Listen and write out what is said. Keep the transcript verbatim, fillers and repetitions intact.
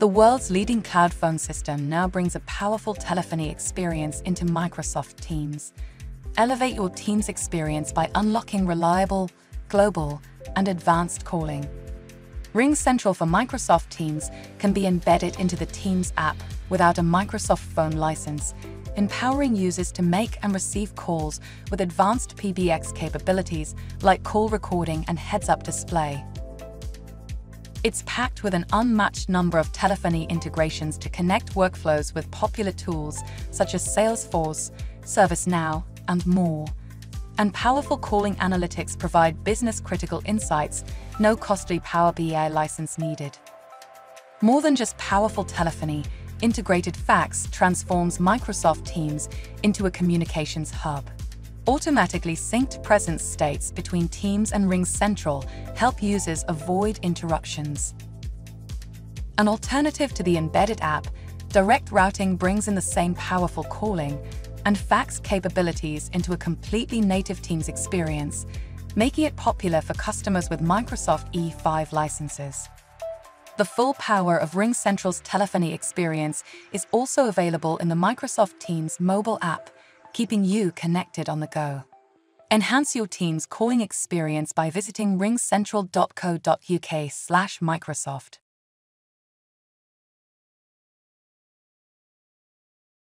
The world's leading cloud phone system now brings a powerful telephony experience into Microsoft Teams. Elevate your Teams experience by unlocking reliable, global, and advanced calling. RingCentral for Microsoft Teams can be embedded into the Teams app without a Microsoft phone license, empowering users to make and receive calls with advanced P B X capabilities like call recording and heads-up display. It's packed with an unmatched number of telephony integrations to connect workflows with popular tools such as Salesforce, ServiceNow, and more. And powerful calling analytics provide business-critical insights, no costly Power B I license needed. More than just powerful telephony, integrated fax transforms Microsoft Teams into a communications hub. Automatically synced presence states between Teams and RingCentral help users avoid interruptions. An alternative to the embedded app, direct routing brings in the same powerful calling and fax capabilities into a completely native Teams experience, making it popular for customers with Microsoft E five licenses. The full power of RingCentral's telephony experience is also available in the Microsoft Teams mobile app, keeping you connected on the go. Enhance your Teams calling experience by visiting ringcentral dot co dot uk slash Microsoft.